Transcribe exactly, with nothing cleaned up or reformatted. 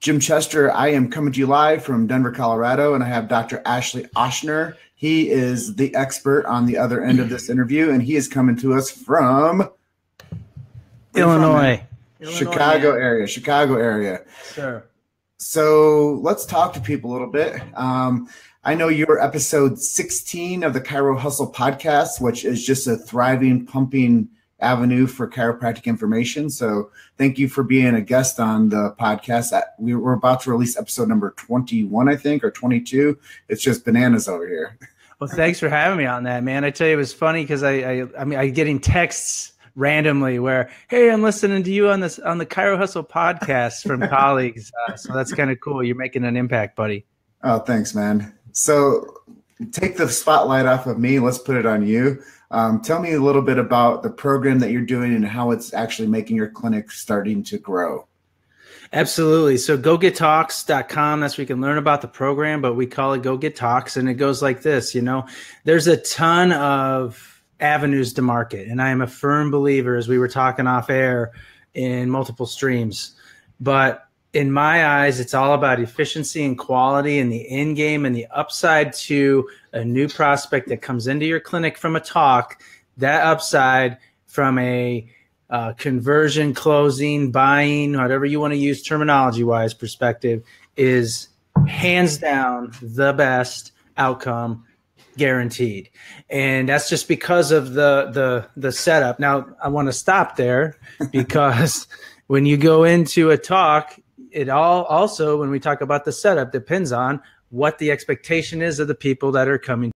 Jim Chester. I am coming to you live from Denver, Colorado, and I have Doctor Ashley Ochsner. He is the expert on the other end of this interview, and he is coming to us from Illinois, from Chicago Illinois, area, Chicago area. Sure. So let's talk to people a little bit. Um, I know you're episode sixteen of the Chiro Hustle podcast, which is just a thriving, pumping avenue for chiropractic information. So thank you for being a guest on the podcast. We were about to release episode number twenty-one, I think, or twenty-two. It's just bananas over here. Well, thanks for having me on that, man. I tell you, it was funny because I, I, I mean, I getting texts randomly where, hey, I'm listening to you on this on the Chiro Hustle podcast from colleagues. Uh, so that's kind of cool. You're making an impact, buddy. Oh, thanks, man. So take the spotlight off of me. Let's put it on you. Um, tell me a little bit about the program that you're doing and how it's actually making your clinic starting to grow. Absolutely. So go get talks dot com, that's where you can learn about the program, but we call it Go Get Talks. And it goes like this, you know, there's a ton of avenues to market. And I am a firm believer, as we were talking off air, in multiple streams. But in my eyes, it's all about efficiency and quality and the end game and the upside to a new prospect that comes into your clinic from a talk, that upside from a uh, conversion, closing, buying, whatever you want to use terminology-wise perspective, is hands down the best outcome guaranteed. And that's just because of the the the setup. Now, I want to stop there because when you go into a talk, it all also, when we talk about the setup, depends on what the expectation is of the people that are coming.